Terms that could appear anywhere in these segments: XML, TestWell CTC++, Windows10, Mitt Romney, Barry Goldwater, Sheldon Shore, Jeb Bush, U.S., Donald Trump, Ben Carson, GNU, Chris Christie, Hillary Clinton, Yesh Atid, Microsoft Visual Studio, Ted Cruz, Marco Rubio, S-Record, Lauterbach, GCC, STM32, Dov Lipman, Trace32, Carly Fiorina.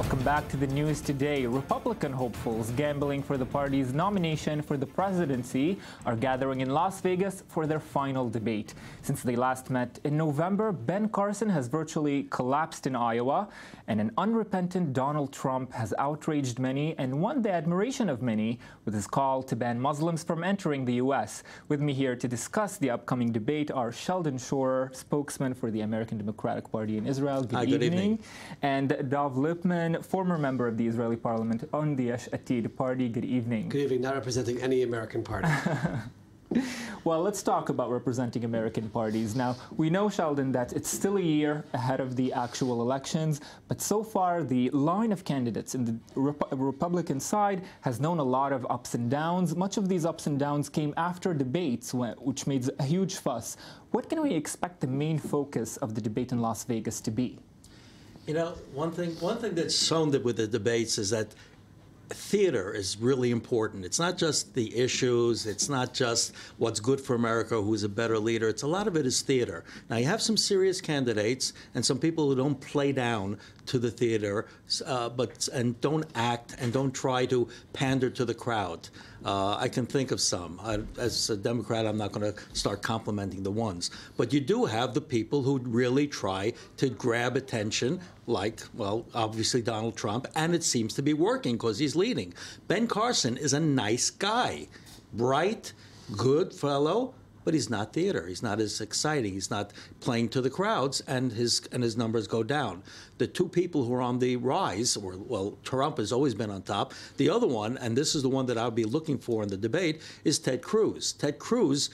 Welcome back to the news today. Republican hopefuls gambling for the party's nomination for the presidency are gathering in Las Vegas for their final debate. Since they last met in November, Ben Carson has virtually collapsed in Iowa, and an unrepentant Donald Trump has outraged many and won the admiration of many with his call to ban Muslims from entering the U.S. With me here to discuss the upcoming debate are Sheldon Shore, spokesman for the American Democratic Party in Israel. Good evening. And Dov Lipman, former member of the Israeli parliament on the Yesh Atid party. Good evening. Good evening. Not representing any American party. Well, let's talk about representing American parties. Now, we know, Sheldon, that it's still a year ahead of the actual elections, but so far the line of candidates in the Republican side has known a lot of ups and downs. Much of these ups and downs came after debates, which made a huge fuss. What can we expect the main focus of the debate in Las Vegas to be? You know, one thing that's shown with the debates is that theater is really important. It's not just the issues. It's not just what's good for America, who's a better leader. It's a lot of it is theater. Now, you have some serious candidates and some people who don't play down to the theater and don't act and don't try to pander to the crowd. I can think of some. As a Democrat, I'm not going to start complimenting the ones. But you do have the people who really try to grab attention, like, well, obviously Donald Trump, and it seems to be working because he's leading. Ben Carson is a nice guy, bright, good fellow, but he's not theater. He's not as exciting. He's not playing to the crowds, and his numbers go down. The two people who are on the rise, or, well, Trump has always been on top. The other one, and this is the one that I'll be looking for in the debate, is Ted Cruz. Ted Cruz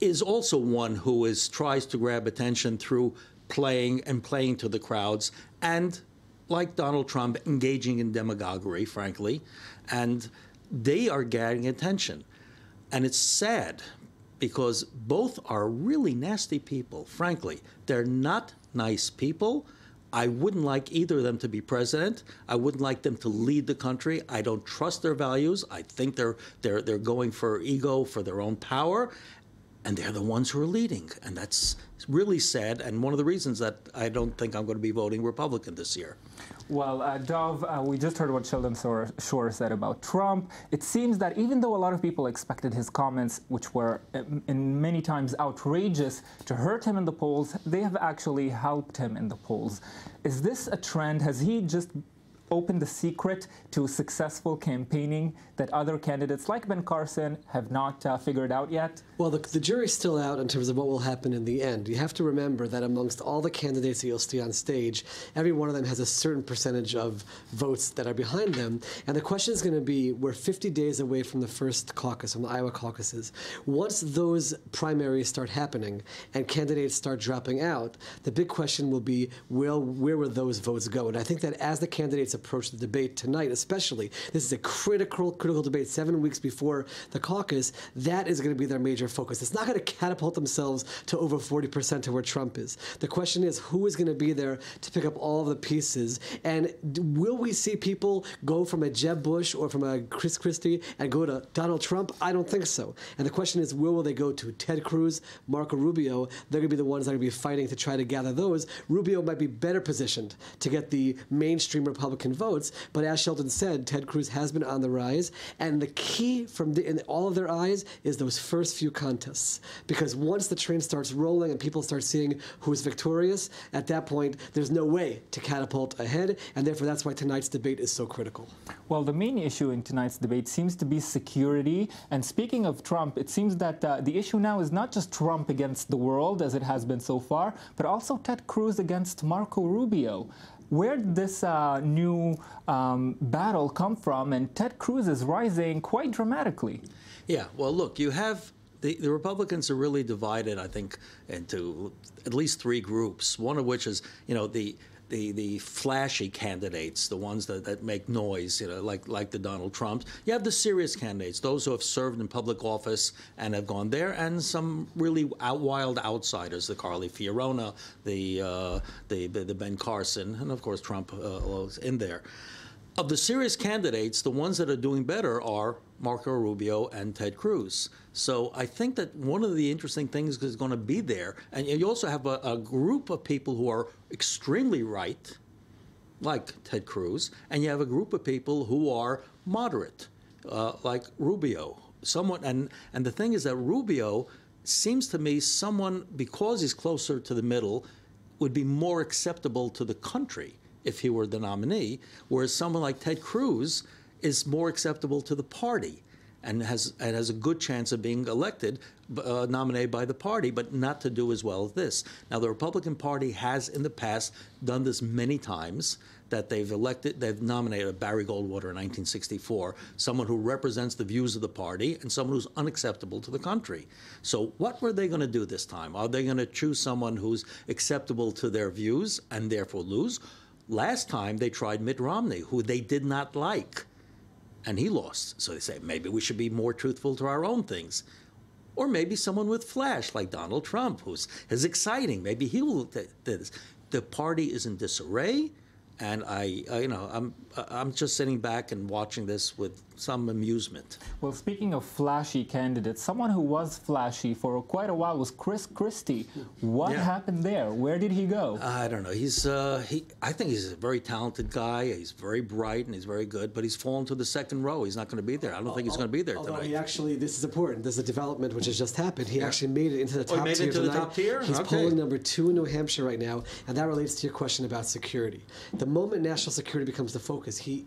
is also one who tries to grab attention through playing to the crowds and, like Donald Trump, engaging in demagoguery, frankly, and they are getting attention. And it's sad because both are really nasty people, frankly. They're not nice people. I wouldn't like either of them to be president. I wouldn't like them to lead the country. I don't trust their values. I think they're going for ego, for their own power. And they're the ones who are leading. And that's really sad, and one of the reasons that I don't think I'm going to be voting Republican this year. Well, Dov, we just heard what Sheldon Shore said about Trump. It seems that even though a lot of people expected his comments, which were in many times outrageous, to hurt him in the polls, they have actually helped him in the polls. Is this a trend? Has he just opened the secret to successful campaigning that other candidates like Ben Carson have not figured out yet? Well, the jury's still out in terms of what will happen in the end. You have to remember that amongst all the candidates that you'll see on stage, every one of them has a certain percentage of votes that are behind them. And the question is going to be, we're 50 days away from the first caucus, from the Iowa caucuses. Once those primaries start happening and candidates start dropping out, the big question will be, where will those votes go? And I think that as the candidates approach the debate tonight, especially. This is a critical debate 7 weeks before the caucus. That is going to be their major focus. It's not going to catapult themselves to over 40% to where Trump is. The question is, who is going to be there to pick up all the pieces? And will we see people go from a Jeb Bush or from a Chris Christie and go to Donald Trump? I don't think so. And the question is, where will they go to? Ted Cruz, Marco Rubio, they're going to be the ones that are going to be fighting to try to gather those. Rubio might be better positioned to get the mainstream Republican votes, but as Sheldon said, Ted Cruz has been on the rise, and the key in all of their eyes is those first few contests, because once the train starts rolling and people start seeing who's victorious, at that point there's no way to catapult ahead, and therefore that's why tonight's debate is so critical. Well, the main issue in tonight's debate seems to be security, and speaking of Trump, it seems that the issue now is not just Trump against the world, as it has been so far, but also Ted Cruz against Marco Rubio. Where did this new battle come from? And Ted Cruz is rising quite dramatically. Yeah, well, look, you have the Republicans are really divided, I think, into at least three groups, one of which is, you know, the flashy candidates, the ones that make noise, you know, like the Donald Trumps. You have the serious candidates, those who have served in public office and have gone there, and some really wild outsiders, the Carly Fiorina, the Ben Carson, and of course Trump was in there. Of the serious candidates, the ones that are doing better are Marco Rubio and Ted Cruz. So I think that one of the interesting things is going to be there, and you also have a group of people who are extremely right, like Ted Cruz, and you have a group of people who are moderate, like Rubio. Someone, and the thing is that Rubio seems to me someone, because he's closer to the middle, would be more acceptable to the country if he were the nominee, whereas someone like Ted Cruz is more acceptable to the party and has a good chance of being elected, nominated by the party, but not to do as well as this. Now, the Republican Party has in the past done this many times, that they've nominated Barry Goldwater in 1964, someone who represents the views of the party and someone who's unacceptable to the country. So what were they going to do this time? Are they going to choose someone who's acceptable to their views and therefore lose? Last time they tried Mitt Romney, who they did not like, and he lost. So they say, maybe we should be more truthful to our own things. Or maybe someone with flash, like Donald Trump, who's exciting. Maybe he will do this. The party is in disarray. And I'm just sitting back and watching this with some amusement. Well, speaking of flashy candidates, someone who was flashy for quite a while was Chris Christie. What happened there? Where did he go? I don't know. I think he's a very talented guy. He's very bright and he's very good. But he's fallen to the second row. He's not going to be there. I don't think he's going to be there tonight. He actually, this is important. There's a development which has just happened. He actually made it into the top tier. He made it to the top tier. He's polling #2 in New Hampshire right now, and that relates to your question about security. The moment national security becomes the focus, he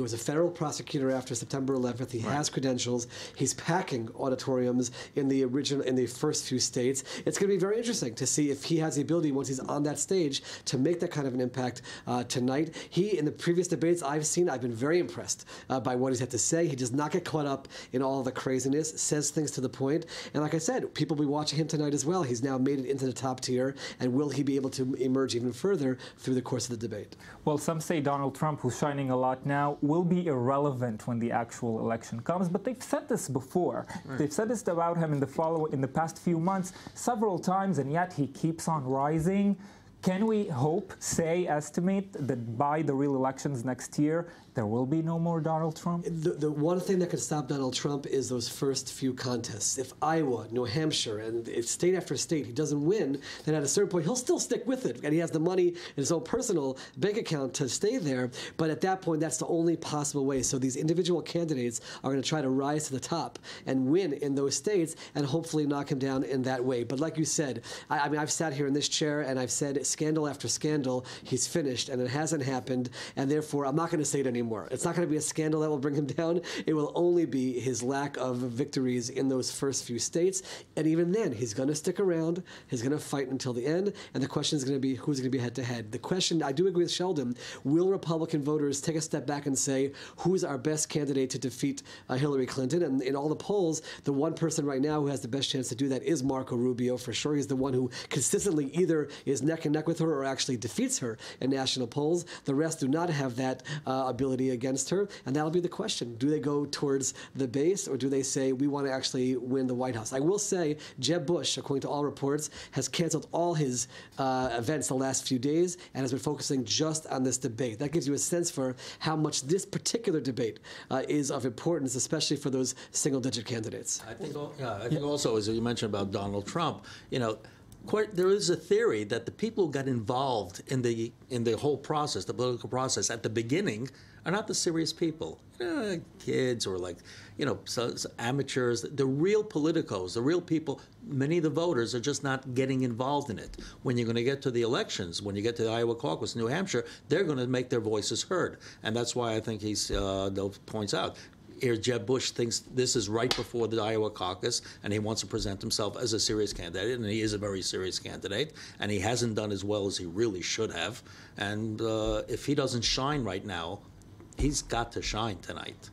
was a federal prosecutor after September 11th. He has credentials. He's packing auditoriums in the first few states. It's going to be very interesting to see if he has the ability, once he's on that stage, to make that kind of an impact tonight. He, in the previous debates I've seen, I've been very impressed by what he's had to say. He does not get caught up in all the craziness, says things to the point. And like I said, people will be watching him tonight as well. He's now made it into the top tier, and will he be able to emerge even further through the course of the debate? Well, some say Donald Trump, who's shining a lot now, will be irrelevant when the actual election comes. But they've said this before. Right. They've said this about him in the past few months several times, and yet he keeps on rising. Can we hope, estimate that by the real elections next year, there will be no more Donald Trump? The one thing that could stop Donald Trump is those first few contests. If Iowa, New Hampshire, and if state after state he doesn't win, then at a certain point he'll still stick with it. And he has the money in his own personal bank account to stay there. But at that point, that's the only possible way. So these individual candidates are going to try to rise to the top and win in those states and hopefully knock him down in that way. But like you said, I mean, I've sat here in this chair and I've said scandal after scandal, he's finished, and it hasn't happened, and therefore I'm not going to say it anymore. It's not going to be a scandal that will bring him down. It will only be his lack of victories in those first few states, and even then, he's going to stick around, he's going to fight until the end, and the question is going to be who's going to be head-to-head. The question, I do agree with Sheldon, will Republican voters take a step back and say, who's our best candidate to defeat Hillary Clinton? And in all the polls, the one person right now who has the best chance to do that is Marco Rubio, for sure. He's the one who consistently either is neck and neck with her or actually defeats her in national polls. The rest do not have that ability against her, and that'll be the question. Do they go towards the base, or do they say, we want to actually win the White House? I will say, Jeb Bush, according to all reports, has canceled all his events the last few days and has been focusing just on this debate. That gives you a sense for how much this particular debate is of importance, especially for those single-digit candidates. I think, also, as you mentioned about Donald Trump, you know, there is a theory that the people who got involved in the whole process, the political process, at the beginning, are not the serious people, kids or amateurs. The real politicos, the real people, many of the voters are just not getting involved in it. When you're going to get to the elections, when you get to the Iowa caucus, New Hampshire, they're going to make their voices heard, and that's why I think he's Dov points out. Here, Jeb Bush thinks this is right before the Iowa caucus, and he wants to present himself as a serious candidate, and he is a very serious candidate, and he hasn't done as well as he really should have. And if he doesn't shine right now, he's got to shine tonight.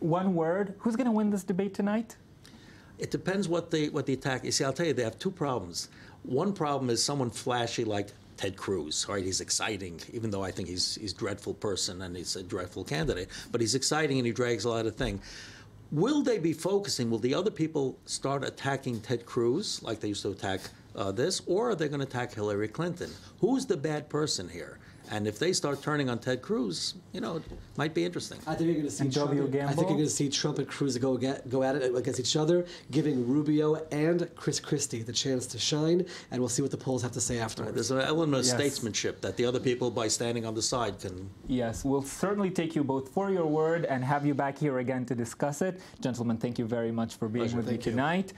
One word, who's going to win this debate tonight? It depends what the attack is. See, I'll tell you, they have two problems. One problem is someone flashy like Ted Cruz, right? He's exciting, even though I think he's a dreadful person and he's a dreadful candidate. But he's exciting and he drags a lot of things. Will they be focusing? Will the other people start attacking Ted Cruz like they used to attack this? Or are they going to attack Hillary Clinton? Who's the bad person here? And if they start turning on Ted Cruz, you know, it might be interesting. I think you're going to see Trump. I think you're going to see Trump and Cruz go at it against each other, giving Rubio and Chris Christie the chance to shine, and we'll see what the polls have to say afterwards. Right. There's an element of statesmanship that the other people, by standing on the side, can... Yes, we'll certainly take you both for your word and have you back here again to discuss it. Gentlemen, thank you very much for being with me tonight.